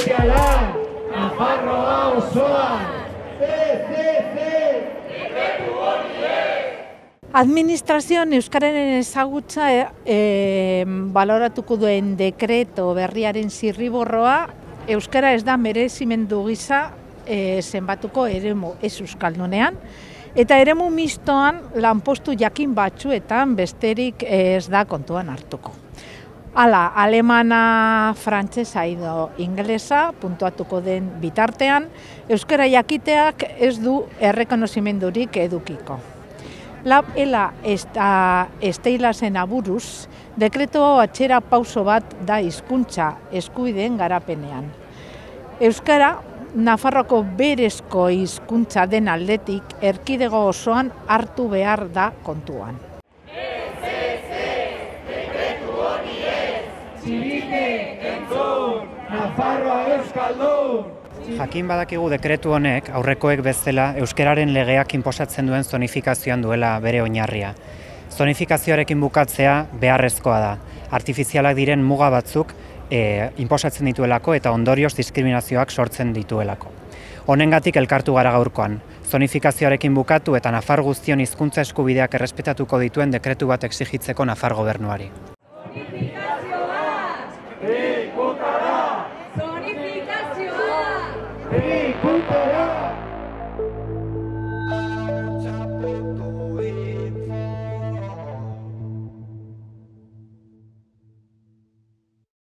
ofiziala, Nafarroa osoan, Administrazioan euskararen ezagutza baloratuko duen dekreto berriaren zirriborroa euskara ez da merezimendu gisa zenbatuko eremu ez euskaldunean eta eremu mistoan lanpostu jakin batzuetan besterik ez da kontuan hartuko. Hala, alemana, frantsesa edo ingelesa puntuatuko den bitartean euskara jakiteak ez du errekonozimendurik edukiko. LAB, ELA eta STEILASen aburuz, dekreto atxera pauso bat da hizkuntza eskubideen garapenean. Euskara, Nafarroako berezko hizkuntza den aldetik erkidego osoan hartu behar da kontuan. Dekretu hori ez! Txirike entzun! Nafarroa euskaldun! Jakin badakigu dekretu honek aurrekoek bezala euskararen legeak inposatzen duen zonifikazioan duela bere oinarria. Zonifikazioarekin bukatzea beharrezkoa da. Artifizialak diren muga batzuk inposatzen dituelako eta ondorioz diskriminazioak sortzen dituelako. Honengatik elkartu gara gaurkoan. Zonifikazioarekin bukatu eta Nafar guztion hizkuntza eskubideak errespetatuko dituen dekretu bat exigitzeko Nafar gobernuari.